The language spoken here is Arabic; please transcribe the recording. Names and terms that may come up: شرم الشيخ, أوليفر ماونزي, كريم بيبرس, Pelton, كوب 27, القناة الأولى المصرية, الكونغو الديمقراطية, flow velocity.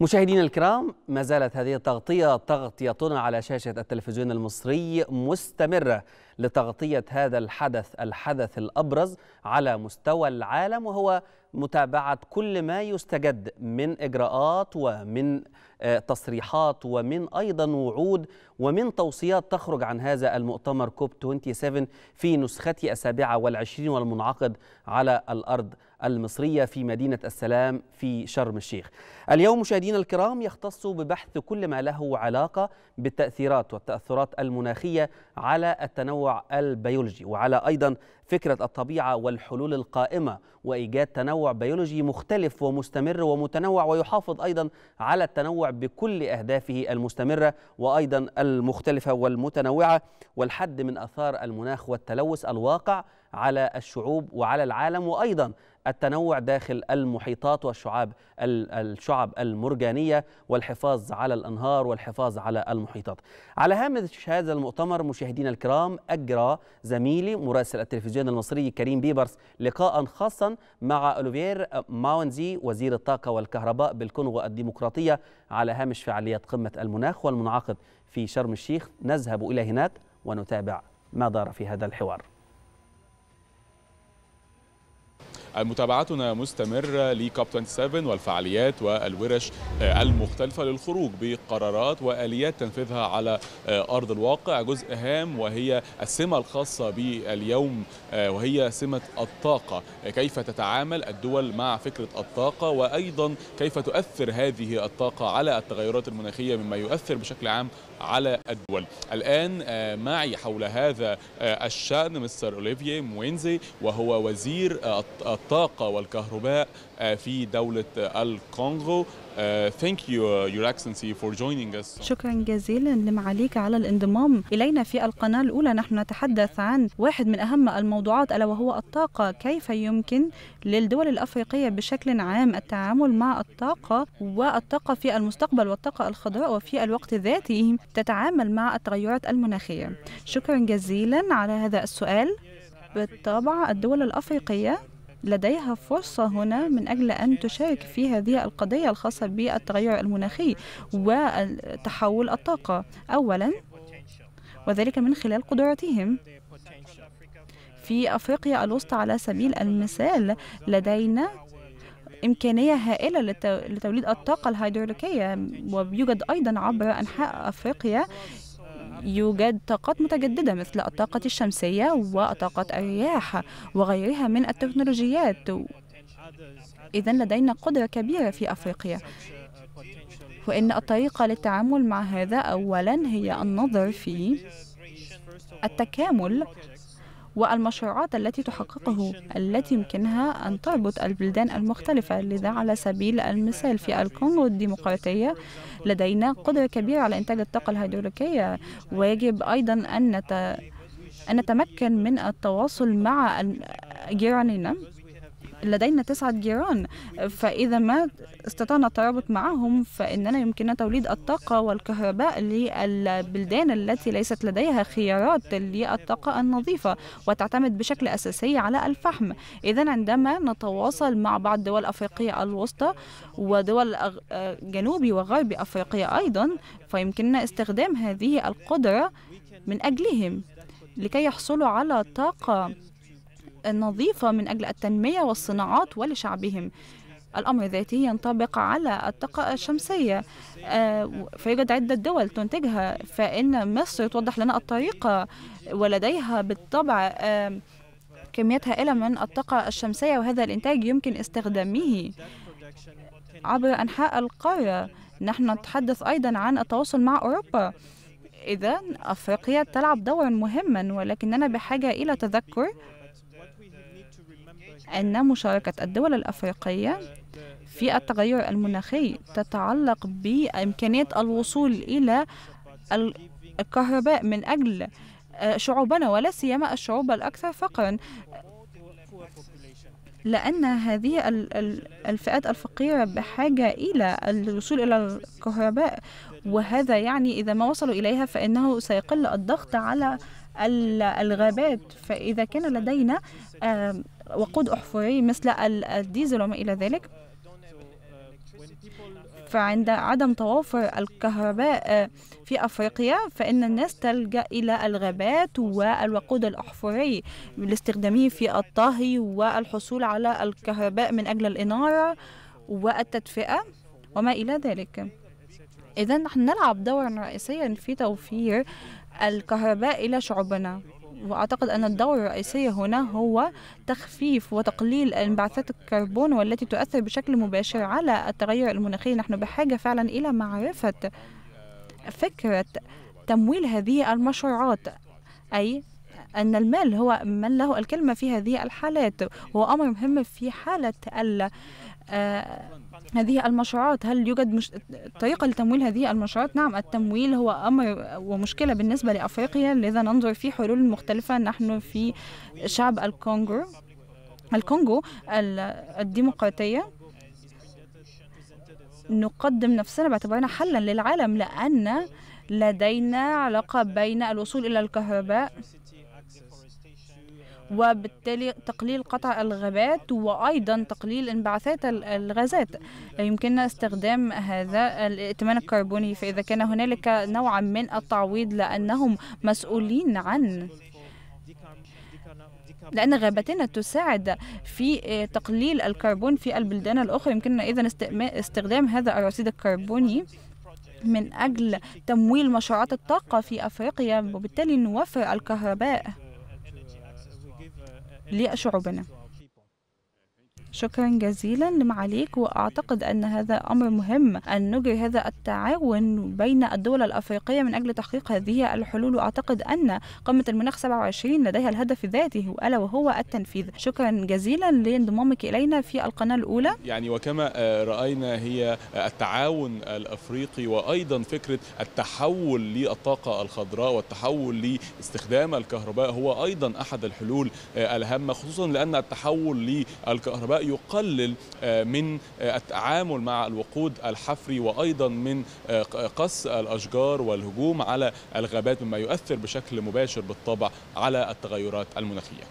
مشاهدينا الكرام، ما زالت هذه التغطية تغطيتنا على شاشة التلفزيون المصري مستمرة لتغطية هذا الحدث الأبرز على مستوى العالم، وهو متابعة كل ما يستجد من إجراءات ومن تصريحات ومن أيضا وعود ومن توصيات تخرج عن هذا المؤتمر كوب 27 في نسخته السابعة والعشرين والمنعقد على الأرض المصرية في مدينة السلام في شرم الشيخ. اليوم مشاهدينا الكرام يختص ببحث كل ما له علاقة بالتأثيرات والتأثرات المناخية على التنوع البيولوجي، وعلى أيضا فكرة الطبيعة والحلول القائمة وإيجاد تنوع بيولوجي مختلف ومستمر ومتنوع ويحافظ أيضا على التنوع بكل أهدافه المستمرة وأيضا المختلفة والمتنوعة، والحد من آثار المناخ والتلوث الواقع على الشعوب وعلى العالم، وأيضا التنوع داخل المحيطات والشعب المرجانية، والحفاظ على الأنهار والحفاظ على المحيطات. على هامش هذا المؤتمر مشاهدينا الكرام أجرى زميلي مراسل التلفزيون المصري كريم بيبرس لقاء خاصا مع أوليفر ماونزي وزير الطاقة والكهرباء بالكونغو الديمقراطية على هامش فعاليات قمة المناخ والمنعقد في شرم الشيخ. نذهب إلى هناك ونتابع ما دار في هذا الحوار. متابعتنا مستمرة لكوب 27 والفعاليات والورش المختلفة للخروج بقرارات وآليات تنفيذها على أرض الواقع. جزء هام وهي السمة الخاصة باليوم وهي سمة الطاقة، كيف تتعامل الدول مع فكرة الطاقة وأيضا كيف تؤثر هذه الطاقة على التغيرات المناخية مما يؤثر بشكل عام على الدول. الآن معي حول هذا الشأن مستر أوليفر ماونزي وهو وزير الطاقة والكهرباء في دولة الكونغو. Thank you, Your Excellency, for joining us. شكرا جزيلا لمعاليك على الانضمام إلينا في القناة الأولى. نحن نتحدث عن واحد من أهم الموضوعات ألا وهو الطاقة، كيف يمكن للدول الأفريقية بشكل عام التعامل مع الطاقة والطاقة في المستقبل والطاقة الخضراء وفي الوقت ذاته تتعامل مع التغيرات المناخية. شكرا جزيلا على هذا السؤال. بالطبع الدول الأفريقية لديها فرصة هنا من أجل أن تشارك في هذه القضية الخاصة بالتغير المناخي وتحول الطاقة أولا، وذلك من خلال قدراتهم. في أفريقيا الوسطى على سبيل المثال لدينا إمكانية هائلة لتوليد الطاقة الهيدروليكية، ويوجد أيضا عبر أنحاء أفريقيا يوجد طاقات متجددة مثل الطاقة الشمسية وطاقة الرياح وغيرها من التكنولوجيات. إذا لدينا قدرة كبيرة في أفريقيا، وإن الطريقة للتعامل مع هذا أولا هي النظر في التكامل والمشروعات التي تحققه التي يمكنها أن تربط البلدان المختلفة. لذا على سبيل المثال في الكونغو الديمقراطية لدينا قدرة كبيرة على إنتاج الطاقة الهيدروليكية، ويجب أيضا أن نتمكن من التواصل مع جيراننا. لدينا 9 جيران، فإذا ما استطعنا الترابط معهم فإننا يمكننا توليد الطاقة والكهرباء للبلدان التي ليست لديها خيارات للطاقة النظيفة وتعتمد بشكل أساسي على الفحم. إذا عندما نتواصل مع بعض دول أفريقيا الوسطى ودول جنوبي وغرب أفريقيا أيضا، فيمكننا استخدام هذه القدرة من أجلهم لكي يحصلوا على طاقة النظيفة من أجل التنمية والصناعات ولشعبهم. الأمر ذاته ينطبق على الطاقة الشمسية، فيوجد عدة دول تنتجها، فإن مصر توضح لنا الطريقة ولديها بالطبع كميات هائلة من الطاقة الشمسية، وهذا الإنتاج يمكن استخدامه عبر أنحاء القارة. نحن نتحدث أيضا عن التواصل مع أوروبا. إذا أفريقيا تلعب دورا مهما، ولكننا بحاجة إلى تذكر أن مشاركة الدول الأفريقية في التغير المناخي تتعلق بإمكانية الوصول إلى الكهرباء من أجل شعوبنا، ولا سيما الشعوب الأكثر فقراً، لأن هذه الفئات الفقيرة بحاجة إلى الوصول إلى الكهرباء، وهذا يعني إذا ما وصلوا إليها فإنه سيقل الضغط على الغابات. فإذا كان لدينا وقود أحفوري مثل الديزل وما إلى ذلك، فعند عدم توافر الكهرباء في أفريقيا فإن الناس تلجأ إلى الغابات والوقود الأحفوري لاستخدامه في الطهي والحصول على الكهرباء من أجل الإنارة والتدفئة وما إلى ذلك. إذن نحن نلعب دورا رئيسيا في توفير الكهرباء إلى شعوبنا، وأعتقد أن الدور الرئيسي هنا هو تخفيف وتقليل انبعاثات الكربون والتي تؤثر بشكل مباشر على التغير المناخي. نحن بحاجة فعلا إلى معرفة فكرة تمويل هذه المشروعات، أي أن المال هو من له الكلمة في هذه الحالات، وهو أمر مهم في حالة هذه المشروعات. هل يوجد طريقة لتمويل هذه المشروعات؟ نعم، التمويل هو أمر ومشكلة بالنسبة لأفريقيا، لذا ننظر في حلول مختلفة. نحن في شعب الكونغو الديمقراطية نقدم نفسنا باعتبارنا حلا للعالم، لأن لدينا علاقة بين الوصول إلى الكهرباء وبالتالي تقليل قطع الغابات وأيضا تقليل انبعاثات الغازات. يمكننا استخدام هذا الائتمان الكربوني، فإذا كان هنالك نوعا من التعويض لأنهم مسؤولين عن لأن غابتنا تساعد في تقليل الكربون في البلدان الأخرى، يمكننا إذن استخدام هذا الرصيد الكربوني من أجل تمويل مشروعات الطاقة في أفريقيا، وبالتالي نوفر الكهرباء لشعوبنا. شكرا جزيلا لمعاليك، وأعتقد أن هذا أمر مهم أن نجري هذا التعاون بين الدول الأفريقية من أجل تحقيق هذه الحلول، وأعتقد أن قمة المناخ 27 لديها الهدف ذاته ألا وهو التنفيذ. شكرا جزيلا لانضمامك إلينا في القناة الأولى. يعني وكما رأينا هي التعاون الأفريقي وأيضا فكرة التحول للطاقة الخضراء والتحول لاستخدام الكهرباء هو أيضا أحد الحلول الهامة، خصوصا لأن التحول للكهرباء يقلل من التعامل مع الوقود الحفري وأيضا من قص الأشجار والهجوم على الغابات، مما يؤثر بشكل مباشر بالطبع على التغيرات المناخية.